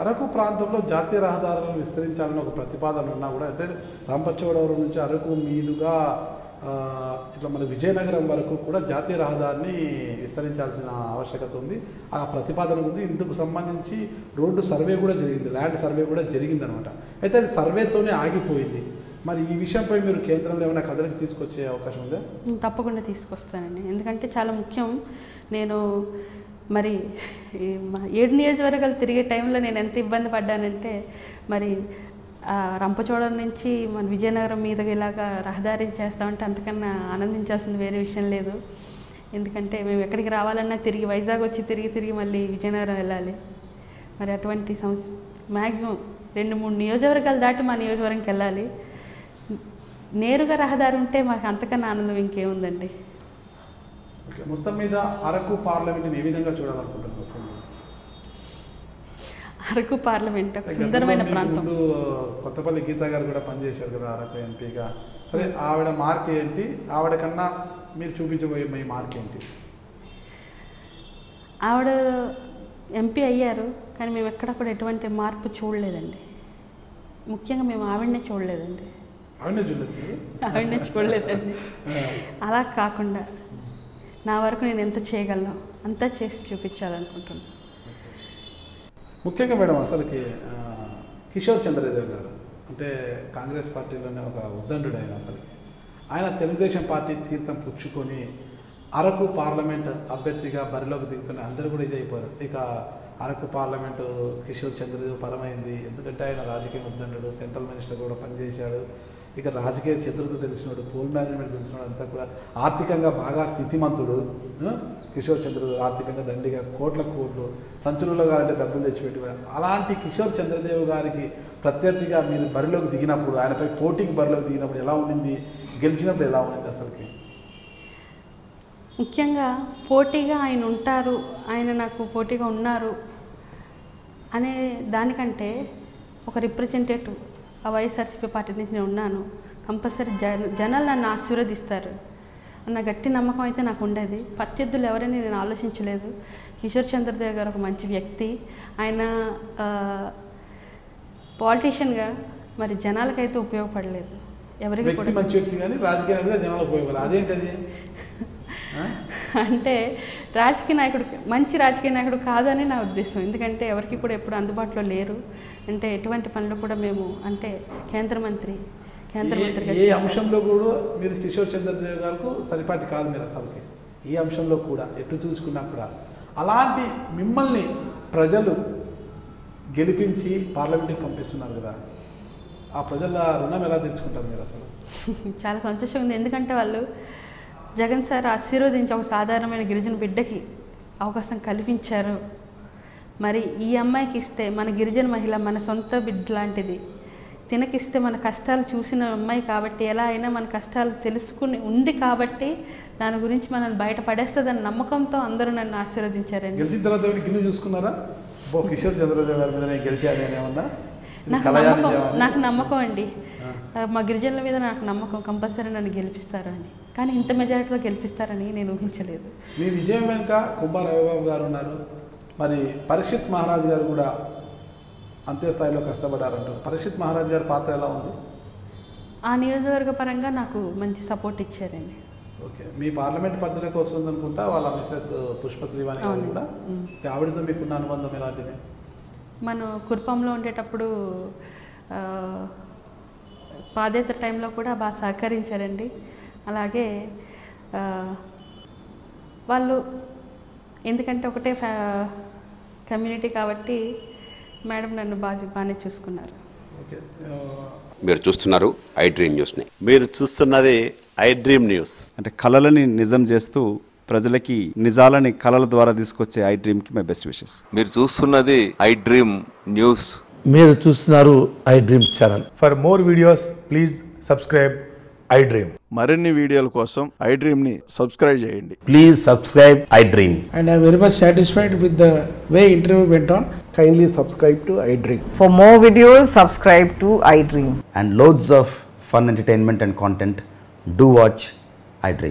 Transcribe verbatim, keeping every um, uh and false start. అరకు ప్రాంతంలో జాతీయ రహదారులను విస్తరించాలని ఒక ప్రతిపాదన ఉన్నా కూడా అయితే రాంపచోడవరం నుంచి అరకు మీదుగా ఇట్లా మన విజయనగరం వరకు కూడా జాతీయ రహదారిని విస్తరించాల్సిన ఆవశ్యకత ఉంది. ఆ ప్రతిపాదన ఉంది. ఇందుకు సంబంధించి రోడ్డు సర్వే కూడా జరిగింది, ల్యాండ్ సర్వే కూడా జరిగింది అనమాట. అయితే అది సర్వేతోనే ఆగిపోయింది. మరి ఈ విషయంపై మీరు కేంద్రంలో ఏమైనా కథలకు తీసుకొచ్చే అవకాశం ఉందా? తప్పకుండా తీసుకొస్తానండి, ఎందుకంటే చాలా ముఖ్యం. నేను మరి ఏడు నియోజకవర్గాలు తిరిగే టైంలో నేను ఎంత ఇబ్బంది పడ్డానంటే, మరి రంపచోడ నుంచి మన విజయనగరం మీదకి ఇలాగా రహదారి చేస్తామంటే అంతకన్నా ఆనందించాల్సిన వేరే విషయం లేదు. ఎందుకంటే మేము ఎక్కడికి రావాలన్నా తిరిగి వైజాగ్ వచ్చి తిరిగి తిరిగి మళ్ళీ విజయనగరం వెళ్ళాలి. మరి అటువంటి సంస్ మ్యాక్సిమం రెండు మూడు నియోజకవర్గాలు దాటి మా నియోజకవర్గంకి వెళ్ళాలి. నేరుగా రహదారి ఉంటే మాకు అంతకన్నా ఆనందం ఇంకేముందండి. మొత్తం మీద అరకు పార్లమెంట్ని ఏ విధంగా చూడాలనుకుంటున్నారు? అరకు పార్లమెంట్ ఒక సుందరమైన ప్రాంతం. కొత్తపల్లి గీతా గారు కూడా పనిచేశారు కదా అరకు ఎంపీగా. సరే, ఆవిడ మార్క్ ఏంటి? ఆవిడ కన్నా మీరు చూపించబోయే మీ మార్క్ ఏంటి? ఆవిడ ఎంపీ అయ్యారు, కానీ మేము ఎక్కడ కూడా ఎటువంటి మార్పు చూడలేదండి. ముఖ్యంగా మేము ఆవిడనే చూడలేదండి ఆవిడనే చూడలేదు ఆవిడనే చూడలేదండి అలా కాకుండా నా వరకు నేను ఎంత చేయగలను అంతా చేసి చూపించాలనుకుంటున్నాను. ముఖ్యంగా మేడం, అసలుకి కిషోర్ చంద్రశేఖర్ గారు అంటే కాంగ్రెస్ పార్టీలోనే ఒక ఉద్దండు. ఆయన అసలుకి ఆయన తెలుగుదేశం పార్టీ తీర్థం పుచ్చుకొని అరకు పార్లమెంట్ అభ్యర్థిగా బరిలోకి దిగుతున్న అందరూ కూడా ఇది అయిపోయారు. ఇక అరకు పార్లమెంటు కిషోర్ చంద్రశేఖర్ పరమైంది, ఎందుకంటే ఆయన రాజకీయ ఉద్దండు, సెంట్రల్ మినిస్టర్ కూడా పనిచేశాడు. ఇక రాజకీయ చతుర్థ తెలిసినోడు, పూల్ మేనేజ్మెంట్ తెలిసినోడు, అంతా కూడా ఆర్థికంగా బాగా స్థితిమంతుడు కిషోర్ చంద్రదేవ్. ఆర్థికంగా దండిగా కోట్ల కోట్లు సంచులలో గారంటే డబ్బులు తెచ్చిపెట్టి, అలాంటి కిషోర్ చంద్రదేవ్ గారికి ప్రత్యర్థిగా మీరు బరిలోకి దిగినప్పుడు, ఆయనపై పోటీకి బరిలోకి దిగినప్పుడు ఎలా ఉండింది, గెలిచినప్పుడు ఎలా ఉండింది? అసలుకి ముఖ్యంగా పోటీగా ఆయన ఉంటారు, ఆయన నాకు పోటీగా ఉన్నారు అనే దానికంటే ఒక రిప్రజెంటేటివ్ ఆ వైఎస్ఆర్సీపీ పార్టీ నుంచి నేను ఉన్నాను, కంపల్సరీ జన జనాలు నన్ను ఆశీర్వదిస్తారు అన్న గట్టి నమ్మకం అయితే నాకు ఉండేది. ప్రత్యర్థులు ఎవరైనా నేను ఆలోచించలేదు. కిషోర్ చంద్రదేవ్ గారు ఒక మంచి వ్యక్తి, ఆయన పాలిటీషియన్గా మరి జనాలకైతే ఉపయోగపడలేదు ఎవరికి కూడా. మంచి వ్యక్తి కానీ రాజకీయ జనాలకు ఉపయోగపడలేదు, అదేంటది? అంటే రాజకీయ నాయకుడు, మంచి రాజకీయ నాయకుడు కాదని నా ఉద్దేశం. ఎందుకంటే ఎవరికి కూడా ఎప్పుడు అందుబాటులో లేరు. అంటే ఎటువంటి పనులు కూడా మేము అంటే కేంద్ర మంత్రి కేంద్ర మంత్రిగా ఏ అంశంలో కూడా మీరు కిషోర్ చంద్రదేవ్ గారికి సరిపాటి కాదు. మీరు అసలుకి ఏ అంశంలో కూడా ఎటు చూసుకున్నా కూడా అలాంటి మిమ్మల్ని ప్రజలు గెలిపించి పార్లమెంట్కి పంపిస్తున్నారు కదా, ఆ ప్రజల రుణం ఎలా తెలుసుకుంటారు మీరు? అసలు చాలా సంతోషంగా ఉంది, ఎందుకంటే వాళ్ళు జగన్ సార్ ఆశీర్వదించి ఒక సాధారణమైన గిరిజన బిడ్డకి అవకాశం కల్పించారు. మరి ఈ అమ్మాయికి ఇస్తే, మన గిరిజన మహిళ, మన సొంత బిడ్డ లాంటిది, తినకిస్తే మన కష్టాలు చూసిన అమ్మాయి కాబట్టి ఎలా అయినా మన కష్టాలు తెలుసుకుని ఉంది కాబట్టి దాని గురించి మనల్ని బయట పడేస్తుందని నమ్మకంతో అందరూ నన్ను ఆశీర్వదించారండి. గెలిచిన తర్వాత గిన్నె చూసుకున్నారా? కిషోర్ చంద్రదేవ్ గారి మీద గెలిచారేమన్నా నాకు నమ్మకం నాకు నమ్మకం అండి మా గిరిజనుల మీద నాకు నమ్మకం, కంపల్సరీ నన్ను గెలిపిస్తారని. కానీ ఇంత మెజారిటీలో గెలిపిస్తారని నేను ఊహించలేదు. మీ విజయం వెనుక కుంభా రవిబాబు గారు ఉన్నారు, మరి పరీక్షిత్ మహారాజ్ గారు కూడా అంతే స్థాయిలో కష్టపడారంటారు. పరీక్షిత్ మహారాజ్ గారి పాత్ర ఎలా ఉంది? ఆ నియోజకవర్గ పరంగా నాకు మంచి సపోర్ట్ ఇచ్చారండి. ఓకే, మీ పార్లమెంట్ పరిధిలోకి వస్తుంది అనుకుంటా వాళ్ళ మిసెస్ పుష్ప శ్రీవాణి గారు కూడా. ఆవిడతో మీకున్న అనుబంధం ఎలాంటిది? మనం కుర్పంలో ఉండేటప్పుడు పాదయాత్ర టైంలో కూడా బాగా సహకరించారండి. అలాగే వాళ్ళు ఎందుకంటే ఒకటే ఫ్యా కమ్యూనిటీ కాబట్టి మేడం నన్ను బాగా బాగానే చూసుకున్నారు. మీరు చూస్తున్నారు ఐ డ్రీమ్ న్యూస్ని. మీరు చూస్తున్నది ఐ డ్రీమ్ న్యూస్. అంటే కళలని నిజం చేస్తూ ప్రజలకి నిజాలని కళల ద్వారా తీసుకొచ్చే ఐ డ్రీమ్ కి మై బెస్ట్ విషెస్. మీరు చూస్తున్నది ఐ డ్రీమ్ న్యూస్. మీరు చూస్తున్నారు I dream channel. For more videos please subscribe I dream. మరిన్ని వీడియోల కోసం ఐ డ్రీమ్ ని సబ్స్క్రైబ్ చేయండి. Please subscribe I dream. And I very much satisfied with the way interview went on. Kindly subscribe to iDream. For more videos subscribe to iDream. And loads of fun entertainment and content. Do watch I dream.